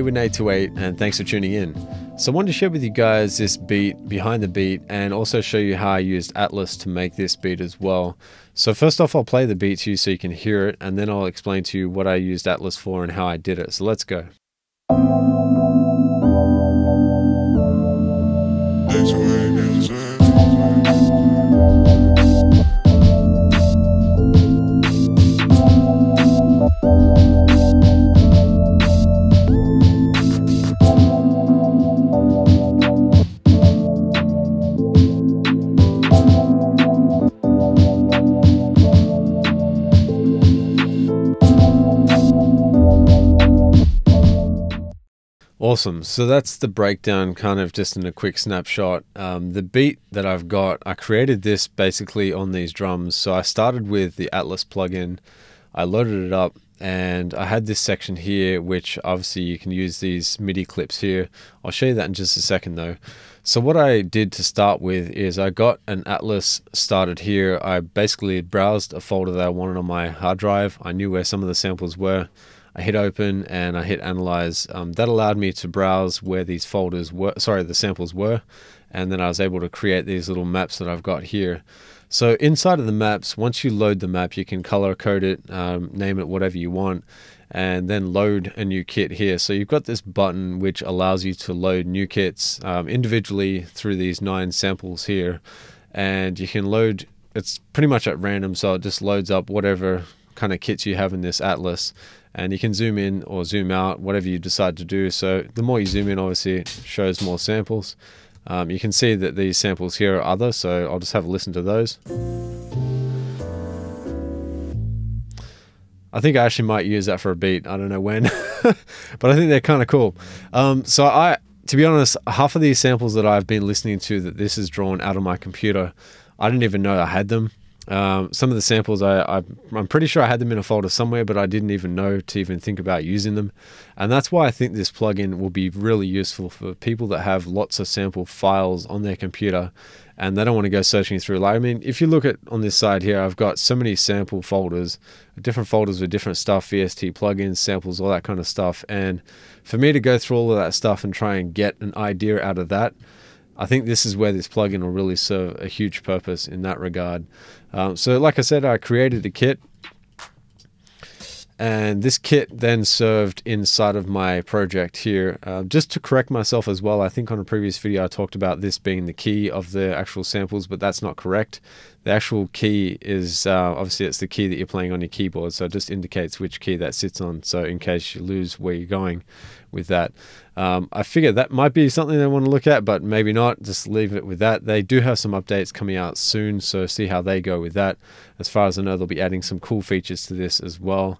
here with Nate28, and thanks for tuning in. So I wanted to share with you guys this beat, behind the beat, and also show you how I used Atlas to make this beat as well. So first off, I'll play the beat to you so you can hear it, and then I'll explain to you what I used Atlas for and how I did it. So let's go. Awesome. So that's the breakdown, kind of just in a quick snapshot. The beat that I've got, I created this basically on these drums. So I started with the Atlas plugin, I loaded it up, and I had this section here, which obviously you can use these MIDI clips here. I'll show you that in just a second though. So what I did to start with is I got an Atlas started here. I basically browsed a folder that I wanted on my hard drive. I knew where some of the samples were. I hit open and I hit analyze. That allowed me to browse where these folders were, sorry, the samples were, and then I was able to create these little maps that I've got here. So inside of the maps, once you load the map, you can color code it, name it whatever you want, and then load a new kit here. So you've got this button which allows you to load new kits individually through these 9 samples here, and you can load, it's pretty much at random, so it just loads up whatever kind of kits you have in this Atlas, and you can zoom in or zoom out, whatever you decide to do. So the more you zoom in, obviously it shows more samples. You can see that these samples here are other, so I'll just have a listen to those. I think I actually might use that for a beat, I don't know when, but I think they're kind of cool. To be honest, half of these samples that I've been listening to that this is drawn out of my computer, I didn't even know I had them. Some of the samples, I'm pretty sure I had them in a folder somewhere, but I didn't even know to even think about using them. And that's why I think this plugin will be really useful for people that have lots of sample files on their computer and they don't want to go searching through. Like, I mean, if you look at on this side here, I've got so many sample folders, different folders with different stuff, VST plugins, samples, all that kind of stuff. And for me to go through all of that stuff and try and get an idea out of that, I think this is where this plugin will really serve a huge purpose in that regard. So like I said, I created a kit, and this kit then served inside of my project here. Just to correct myself as well, I think on a previous video I talked about this being the key of the actual samples, but that's not correct. The actual key is, obviously it's the key that you're playing on your keyboard, so it just indicates which key that sits on, so in case you lose where you're going with that. I figure that might be something they want to look at, but maybe not. Just leave it with that. They do have some updates coming out soon, so see how they go with that. As far as I know, they'll be adding some cool features to this as well.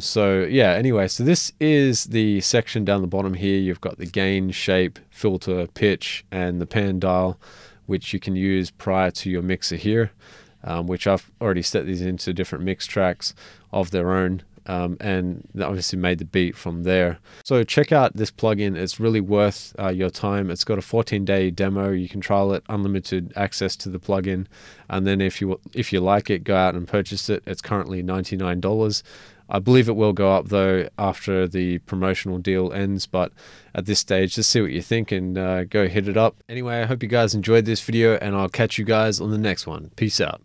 So yeah, anyway, so this is the section down the bottom here. You've got the gain, shape, filter, pitch, and the pan dial, which you can use prior to your mixer here, which I've already set these into different mix tracks of their own, and obviously made the beat from there. So check out this plugin, it's really worth your time. It's got a 14-day demo, you can trial it, unlimited access to the plugin, and then if you like it, go out and purchase it. It's currently $99. I believe it will go up though after the promotional deal ends, but at this stage just see what you think and go hit it up. Anyway, I hope you guys enjoyed this video, and I'll catch you guys on the next one. Peace out.